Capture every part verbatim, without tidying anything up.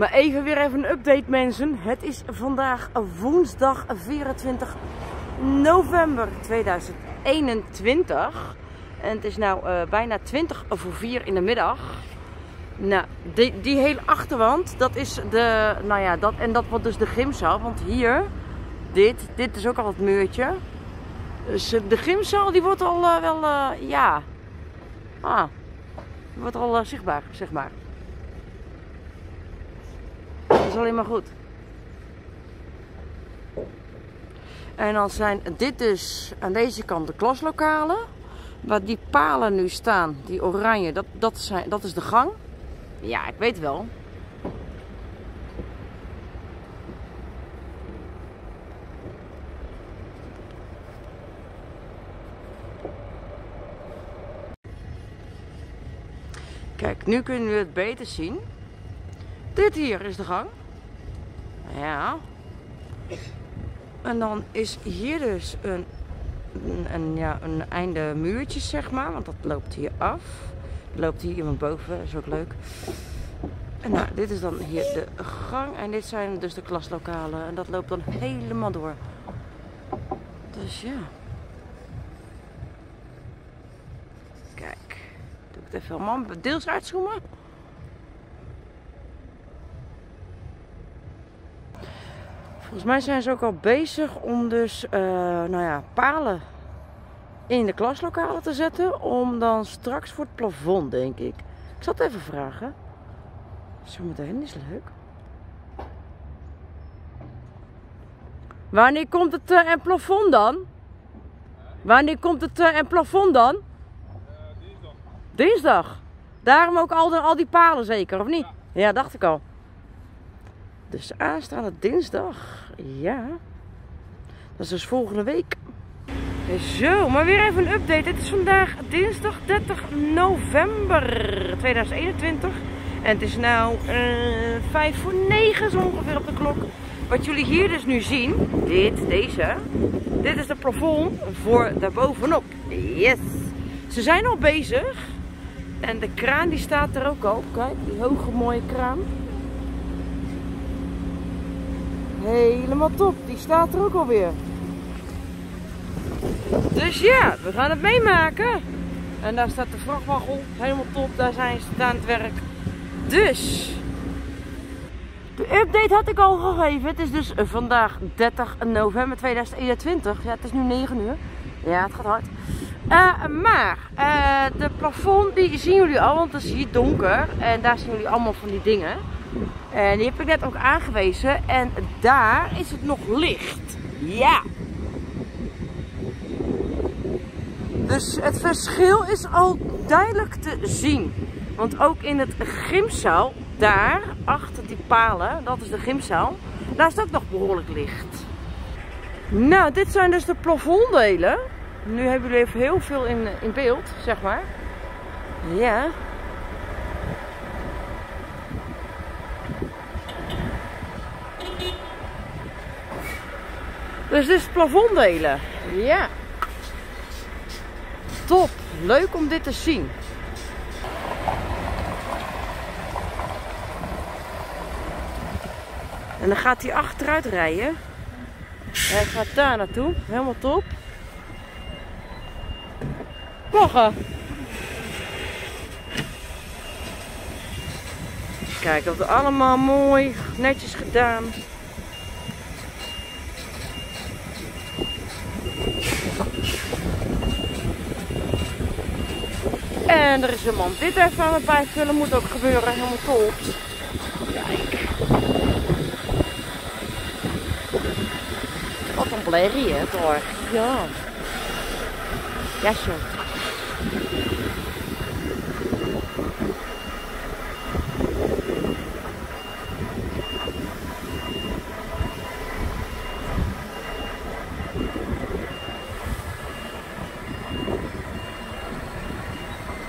Maar even weer even een update mensen. Het is vandaag woensdag vierentwintig november tweeduizend eenentwintig. En het is nou uh, bijna twintig voor vier in de middag. Nou, die, die hele achterwand, dat is de, nou ja, dat, en dat wordt dus de gymzaal. Want hier, dit, dit is ook al het muurtje. Dus de gymzaal, die wordt al uh, wel, uh, ja, ah, die wordt al uh, zichtbaar, zeg maar. Dat is alleen maar goed. En dan zijn dit dus aan deze kant de klaslokalen. Waar die palen nu staan, die oranje, dat, dat, zijn, dat is de gang. Ja, ik weet wel. Kijk, nu kunnen we het beter zien. Dit hier is de gang. Ja. En dan is hier dus een... Een, een, ja, een einde muurtjes, zeg maar, want dat loopt hier af. Er loopt hier iemand boven, dat is ook leuk. En nou, dit is dan hier de gang en dit zijn dus de klaslokalen. En dat loopt dan helemaal door. Dus ja. Kijk, doe ik het even helemaal deels uitzoomen. Volgens mij zijn ze ook al bezig om dus uh, nou ja, palen in de klaslokalen te zetten. Om dan straks voor het plafond, denk ik. Ik zal het even vragen. Zometeen is leuk. Wanneer komt het uh, en plafond dan? Wanneer komt het uh, en plafond dan? Uh, dinsdag. Dinsdag? Daarom ook al, de, al die palen zeker, of niet? Ja, ja, dacht ik al. Dus aanstaande dinsdag, ja, dat is dus volgende week. Zo, maar weer even een update. Het is vandaag dinsdag dertig november tweeduizend eenentwintig. En het is nu vijf voor negen zo ongeveer op de klok. Wat jullie hier dus nu zien, dit, deze, dit is de plafond voor daarbovenop. Yes! Ze zijn al bezig en de kraan die staat er ook al. Kijk, die hoge mooie kraan. Helemaal top, die staat er ook alweer. Dus ja, we gaan het meemaken. En daar staat de vrachtwagen, helemaal top, daar zijn ze aan het werk. Dus, de update had ik al gegeven. Het is dus vandaag dertig november tweeduizend eenentwintig. Ja, het is nu negen uur. Ja, het gaat hard. Uh, maar, uh, de plafond die zien jullie al, want het is hier donker. En daar zien jullie allemaal van die dingen. En die heb ik net ook aangewezen. En daar is het nog licht. Ja. Dus het verschil is al duidelijk te zien. Want ook in het gymzaal, daar, achter die palen, dat is de gymzaal, daar is ook nog behoorlijk licht. Nou, dit zijn dus de plafonddelen. Nu hebben jullie even heel veel in, in beeld, zeg maar. Ja. Dus dit is plafonddelen. Ja. Top. Leuk om dit te zien. En dan gaat hij achteruit rijden. Hij gaat daar naartoe. Helemaal top. Lachen. Kijk, dat is allemaal mooi, netjes gedaan. En er is een man dit even aan het bijvullen, moet ook gebeuren, helemaal top. Kijk. Wat een blerrie hè, toch? Ja. Ja, zo.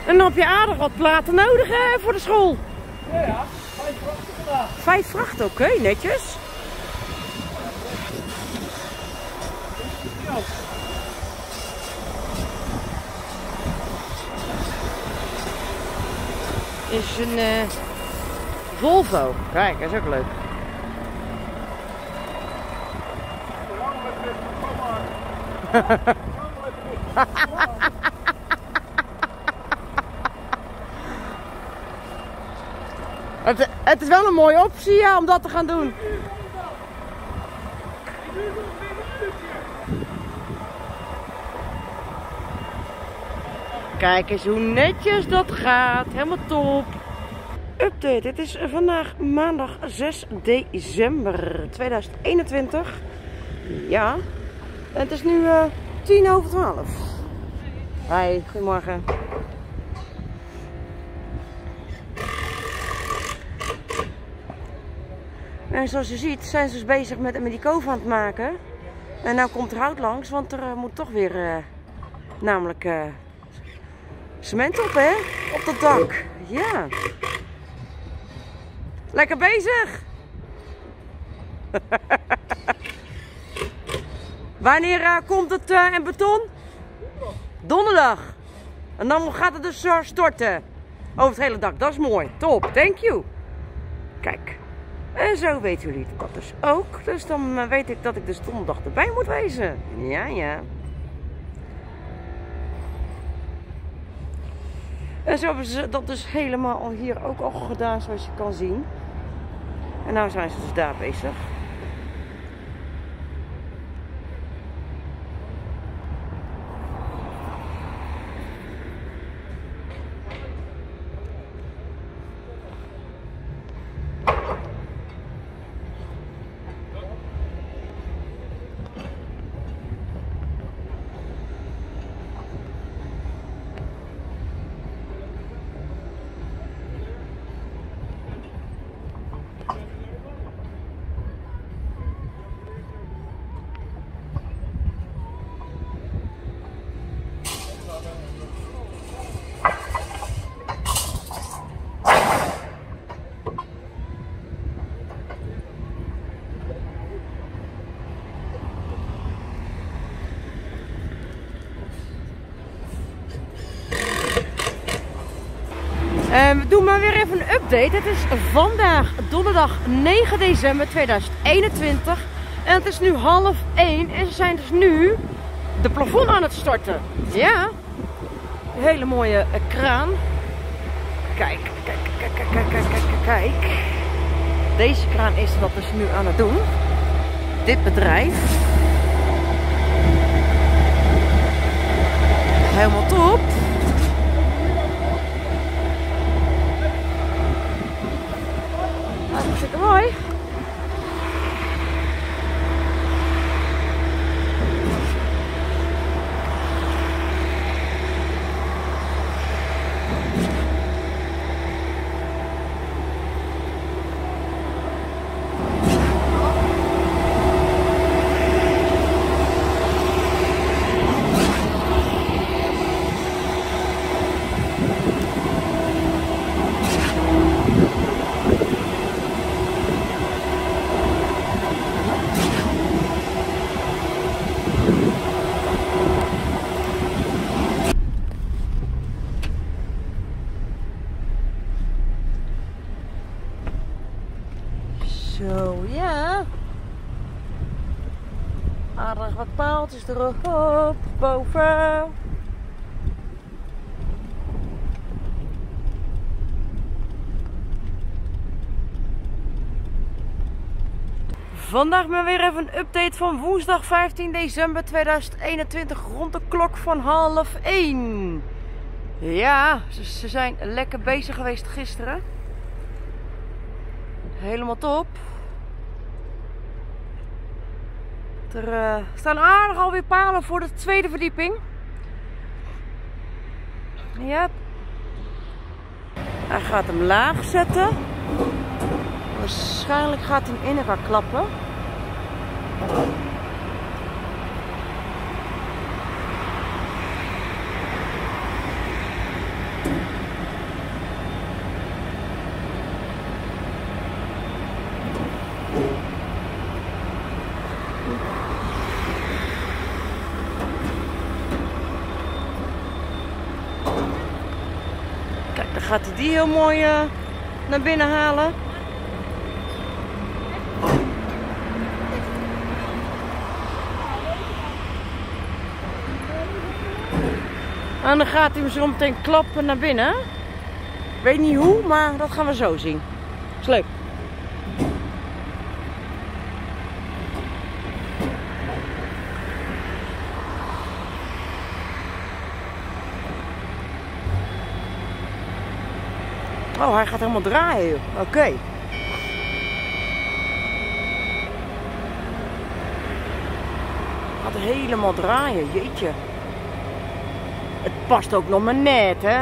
En dan heb je aardig wat platen nodig hè, voor de school. Ja, ja. Vijf vrachten vandaag. Vijf vrachten, oké, okay, netjes. Ja. Is een uh, Volvo. Kijk, dat is ook leuk. het, het is wel een mooie optie, ja, om dat te gaan doen. Kijk eens hoe netjes dat gaat. Helemaal top. Update. Het is vandaag maandag zes december tweeduizend eenentwintig. Ja. En het is nu uh, tien over twaalf. Hoi, goedemorgen. En zoals je ziet zijn ze dus bezig met een medicoof aan het maken. En nou komt er hout langs, want er uh, moet toch weer uh, namelijk... Uh, cement op, hè? Op dat dak. Ja. Lekker bezig. Wanneer uh, komt het uh, in beton? Donderdag. Donderdag. En dan gaat het dus uh, storten. Over het hele dak. Dat is mooi. Top. Thank you. Kijk. En zo weten jullie dat dus ook. Dus dan uh, weet ik dat ik dus donderdag erbij moet wezen. Ja, ja. En zo hebben ze dat dus helemaal al hier ook al gedaan, zoals je kan zien. En nou zijn ze dus daar bezig. We doen maar weer even een update. Het is vandaag donderdag negen december tweeduizend eenentwintig. En het is nu half één. En ze zijn dus nu de plafond aan het storten. Ja. Een hele mooie kraan. Kijk, kijk, kijk, kijk, kijk, kijk, kijk. Deze kraan is dat dus nu aan het doen. Dit bedrijf. Helemaal top. Hartstikke mooi. Zo, ja. Aardig wat paaltjes erop, boven. Vandaag maar weer even een update van woensdag vijftien december tweeduizend eenentwintig rond de klok van half één. Ja, ze zijn lekker bezig geweest gisteren. Helemaal top. Er uh, staan aardig alweer palen voor de tweede verdieping. Yep. Hij gaat hem laag zetten. Waarschijnlijk gaat hij in elkaar klappen. Gaat hij die heel mooi uh, naar binnen halen. En dan gaat hij me zo meteen klappen naar binnen. Weet niet hoe, maar dat gaan we zo zien. Is leuk. Oh, hij gaat helemaal draaien. Oké. Okay. Gaat helemaal draaien, jeetje. Het past ook nog maar net, hè?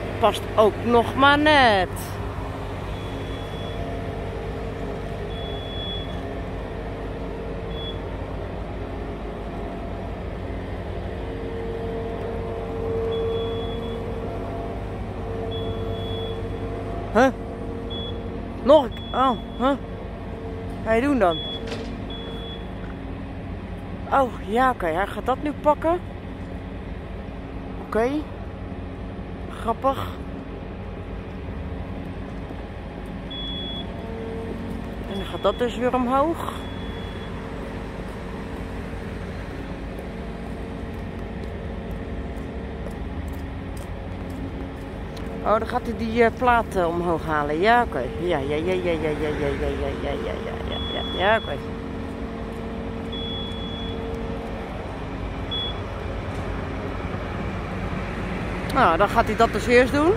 Het past ook nog maar net. Huh? Nog een... Oh, huh? Wat ga je doen dan? Oh, ja, oké. Okay. Hij gaat dat nu pakken. Oké. Okay. Grappig. En dan gaat dat dus weer omhoog. Oh, dan gaat hij die uh, plaat uh, omhoog halen. Ja, oké. Okay. Ja, ja, ja, ja, ja, ja, ja, ja, ja, ja, ja, ja, ja, oké. Okay. Nou, dan gaat hij dat dus eerst doen.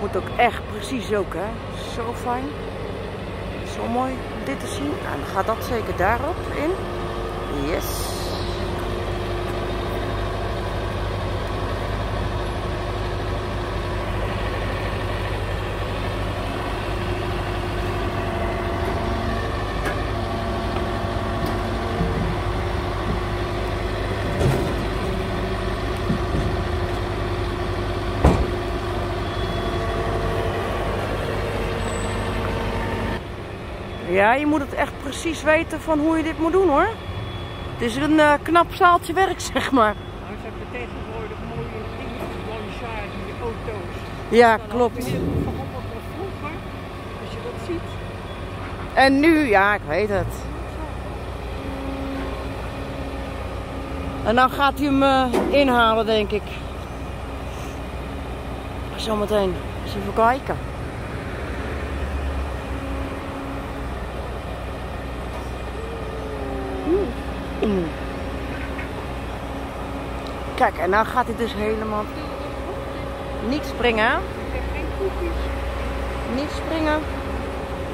Moet ook echt precies ook, hè. Zo fijn. Zo mooi om dit te zien. En dan gaat dat zeker daarop in. Yes. Ja, je moet het echt precies weten van hoe je dit moet doen, hoor. Het is een uh, knap zaaltje werk, zeg maar. Nou, ze hebben tegenwoordig mooie dingen, blanchage in de auto's. Ja, dat klopt. Heel veel veranderd dan vroeger, als je dat ziet. En nu, ja, ik weet het. En dan gaat hij hem uh, inhalen, denk ik. Zometeen, eens even kijken. Kijk, en nou gaat hij dus helemaal niet springen. Ik heb geen koekjes. Niet springen.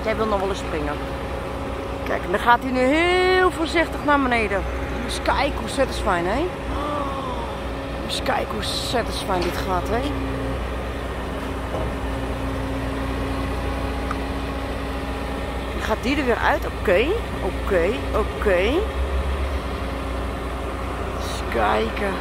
Jij wil nog wel eens springen. Kijk, en dan gaat hij nu heel voorzichtig naar beneden. Eens kijken hoe satisfying, hè? Eens kijken hoe satisfying dit gaat, hè? Gaat die er weer uit? Oké, okay. oké, okay. oké. Okay. Eens kijken.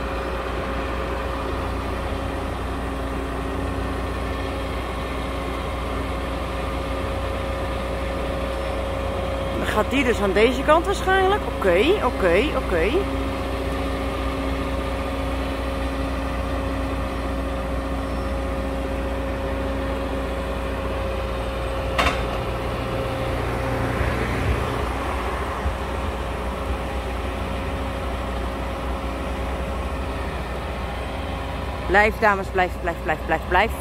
Dan gaat die dus aan deze kant waarschijnlijk. Oké, okay, oké, okay, oké. Okay. Blijf, dames, blijf, blijf, blijf, blijf, blijf.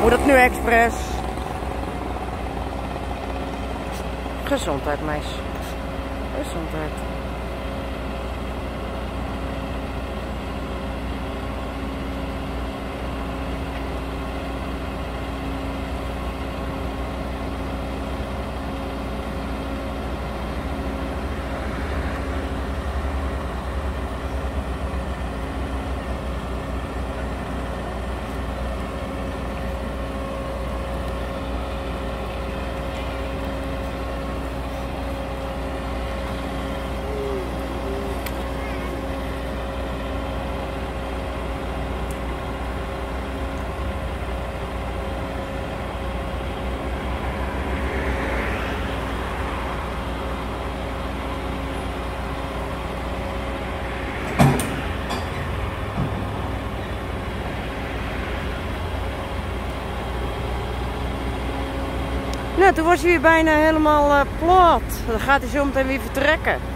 Hoe dat nu expres? Gezondheid, meis. Gezondheid. Nou, toen was hij weer bijna helemaal uh, plat. Dan gaat hij zo meteen weer vertrekken.